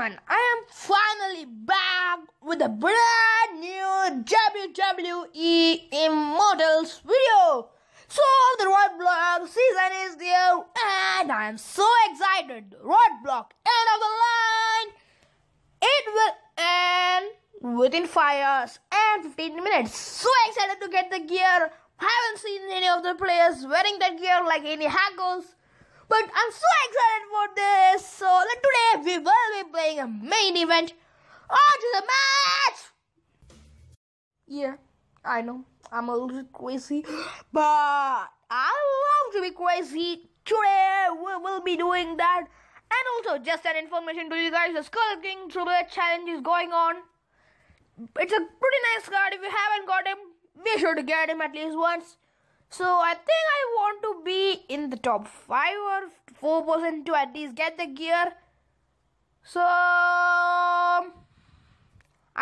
everyone, I am finally back with a brand new WWE Immortals video. So the Roadblock season is there and I am so excited. Roadblock end of the line. It will end within 5 hours and 15 minutes. So excited to get the gear. Haven't seen any of the players wearing that gear like any hackles. But I'm so excited for this. So today we will be playing a main event. On to the match. Yeah, I know I'm a little crazy, but I love to be crazy. Today we will be doing that. And also, just an information to you guys: the Skull King Tribute challenge is going on. It's a pretty nice card. If you haven't got him, be sure to get him at least once. So I think I want to be in the top 5 or 4% to at least get the gear. So I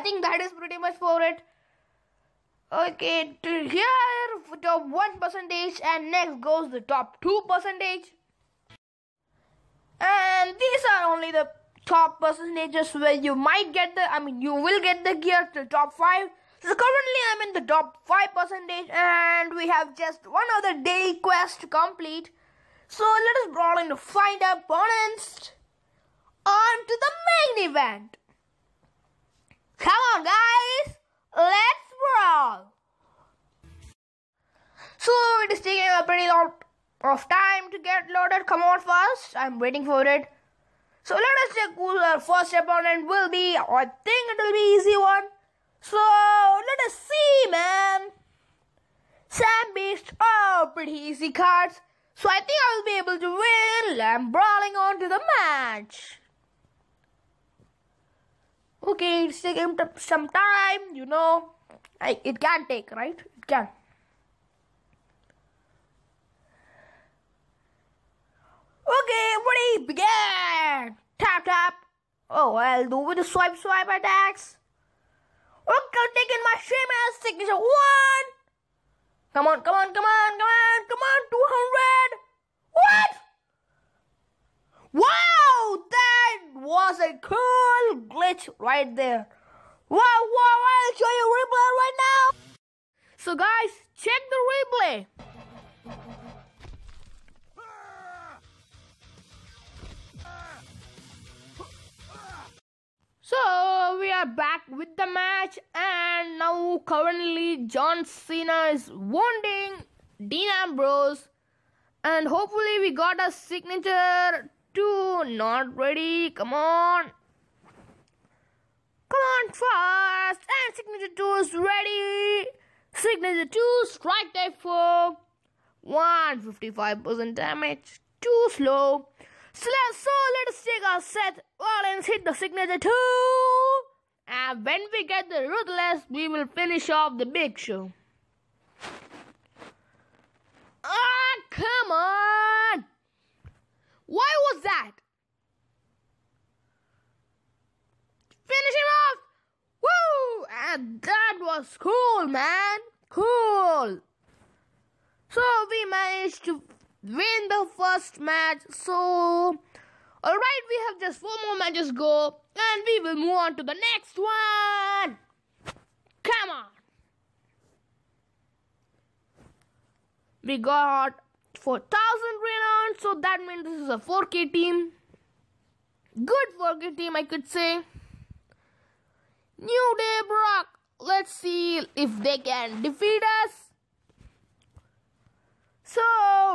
think that is pretty much for it. Okay, to here top 1% and next goes the top 2%. And these are only the top percentages where you might get the, you will get the gear till top 5. So currently I'm in the top 5% and we have just one other daily quest to complete. So let us brawl in to find our opponents. On to the main event. Come on guys, let's brawl. So it is taking a pretty lot of time to get loaded. Come on first, I'm waiting for it. So let us check who our first opponent will be. I think it will be easy one. So let us see, man. Sam Beast, oh, pretty easy cards. So I think I will be able to win. I'm brawling on to the match. Okay, it's taking some time, you know. It can take, right? It can. Okay, ready, begin. Tap, tap. Oh, I'll do with the swipe, swipe attacks. Okay, taking my Sheamus signature. 1. Come on, come on, come on, come on, come on. 200. What? Wow, that was a cool glitch right there. Wow, I'll show you replay right now. So guys, check the replay. So we are back with the match and now currently John Cena is wounding Dean Ambrose and hopefully we got a signature too. Not ready, come on. Come on fast and signature 2 is ready. Signature 2, strike type 4, 155% damage, too slow. So let's take our set. Rollins hit the signature 2. And when we get the Ruthless, we will finish off the Big Show. Ah, come on. Why was that? Finish him off. Woo! And that was cool, man. Cool. So we managed to win the first match. So alright, we have just 4 more matches go and we will move on to the next one. Come on, we got 4,000 renown, so that means this is a 4k team, good 4k team I could say. New Day, Brock, let's see if they can defeat us. So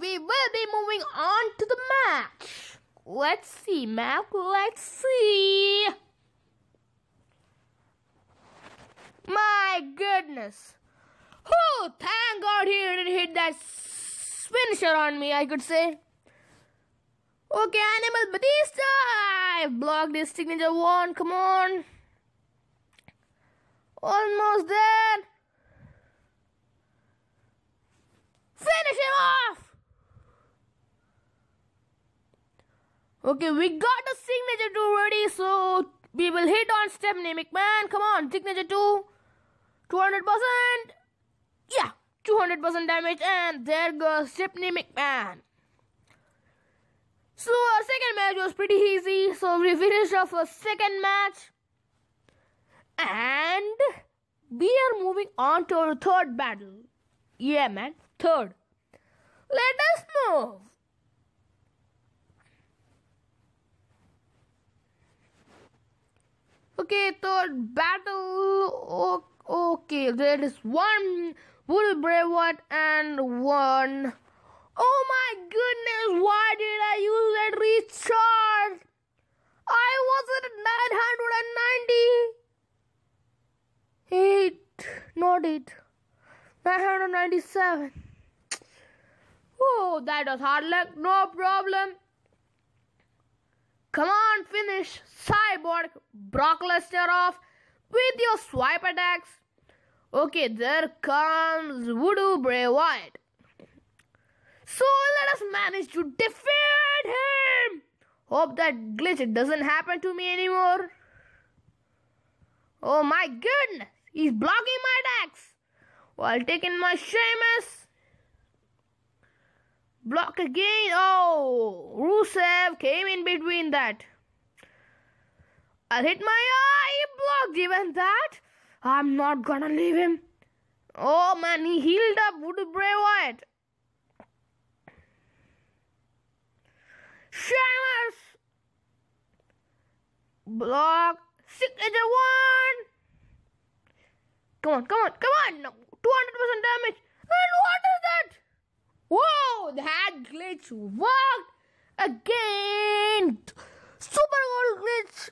we will be moving on to the match. Let's see, Mac. Let's see. My goodness. Oh, thank God he didn't hit that finisher on me, I could say. Okay, Animal Batista. I blocked his signature 1. Come on. Almost there. Finish him off! Okay, we got the signature 2 ready, so we will hit on Stephanie McMahon. Come on, signature 2. 200%. Yeah, 200% damage. And there goes Stephanie McMahon. So our second match was pretty easy. So we finished off our second match. And we are moving on to our third battle. Yeah, man. Third. Let us move. Okay, third battle. Okay, there is one Will Bray Wyatt and one. Oh my goodness, why did I use that recharge? I was at 997. Oh, that was hard luck, no problem. Come on, finish Cyborg Brock Lesnar off with your swipe attacks. Okay, there comes Voodoo Bray Wyatt. So let us manage to defeat him. Hope that glitch doesn't happen to me anymore. Oh my goodness. He's blocking my attacks while taking my Sheamus. Block again. Oh, Rusev came in between that. I'll hit my eye. He blocked even that. I'm not gonna leave him. Oh man, he healed up Voodoo Bray Wyatt. Sheamus! Block! Signature one! Come on, come on, come on! No, 200% damage! And what is that? Whoa! That glitch worked! Again! Super cool glitch!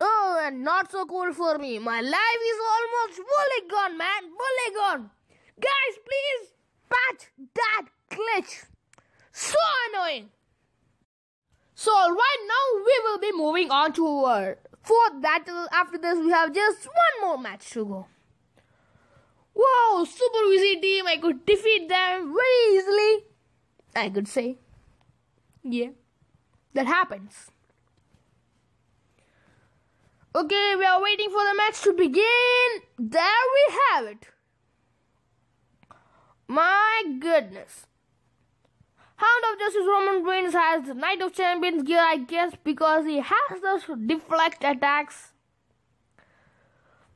Oh, and not so cool for me. My life is almost fully gone, man! Fully gone! Guys, please patch that glitch! So annoying! So right now we will be moving on to our fourth battle. After this we have just one more match to go. Wow, super easy team. I could defeat them very easily, I could say. Yeah, that happens. Okay, we are waiting for the match to begin. There we have it. My goodness. Hound of Justice Roman Reigns has the Knight of Champions gear, I guess, because he has those deflect attacks.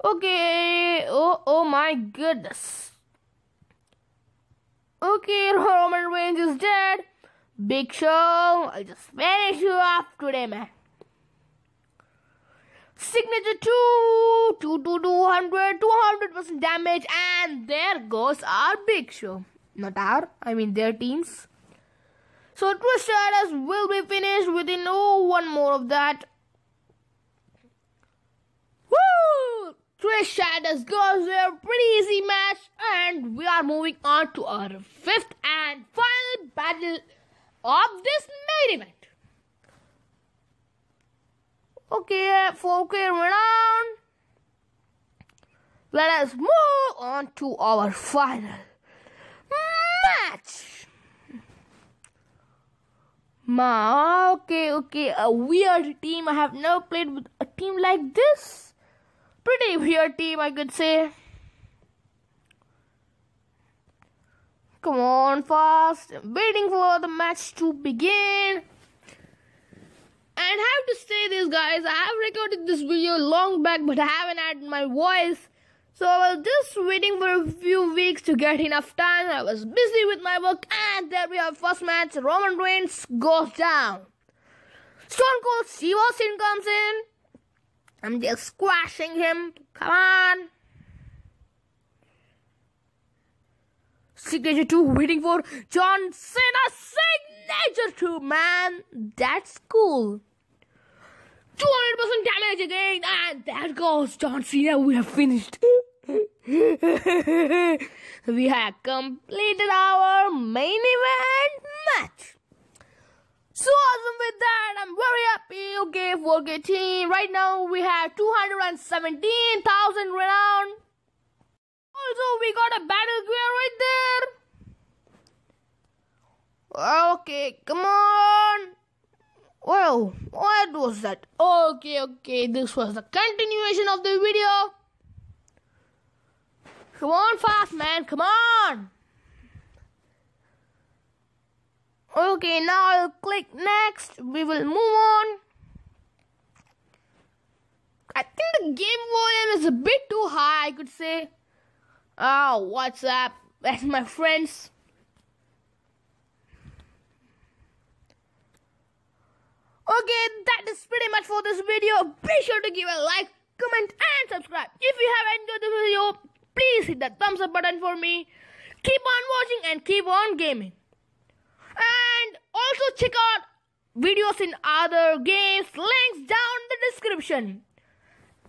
Okay, oh my goodness. Okay, Roman Reigns is dead. Big Show, I'll just finish you off today, man. Signature 200% damage, and there goes our Big Show. Not our, I mean their teams. So Twister will be finished within one more of that. Woo! Twister goes a pretty easy match, and we are moving on to our fifth and final battle of this main event. Okay, 4K round. Let us move on to our final match. Okay, a weird team. I have never played with a team like this. Pretty weird team, I could say. Come on, fast. I'm waiting for the match to begin. And I have to say this, guys. I have recorded this video long back, but I haven't had my voice. So I was just waiting for a few weeks to get enough time. I was busy with my work, and there we have first match. Roman Reigns goes down. Stone Cold Steve Austin comes in. I'm just squashing him. Come on. Signature 2 waiting for John Cena. Signature 2, man. That's cool. 200% damage again, and there goes John Cena. We have finished. We have completed our main event match. So awesome with that. I'm very happy. Okay, 4K team. Right now we have 217,000 renown. Also, we got a battle gear right there. Okay, come on. Well, what was that? Okay, this was the continuation of the video. Come on, fast, man, come on. Okay, now I'll click next. We will move on. I think the game volume is a bit too high, I could say. Oh, what's up? That's my friends. Okay, that is pretty much for this video. Be sure to give a like, comment and subscribe. If you have enjoyed the video, please hit that thumbs up button for me. Keep on watching and keep on gaming. And also check out videos in other games, links down in the description.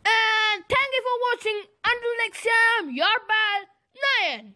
And thank you for watching. Until next time, your pal Nayan.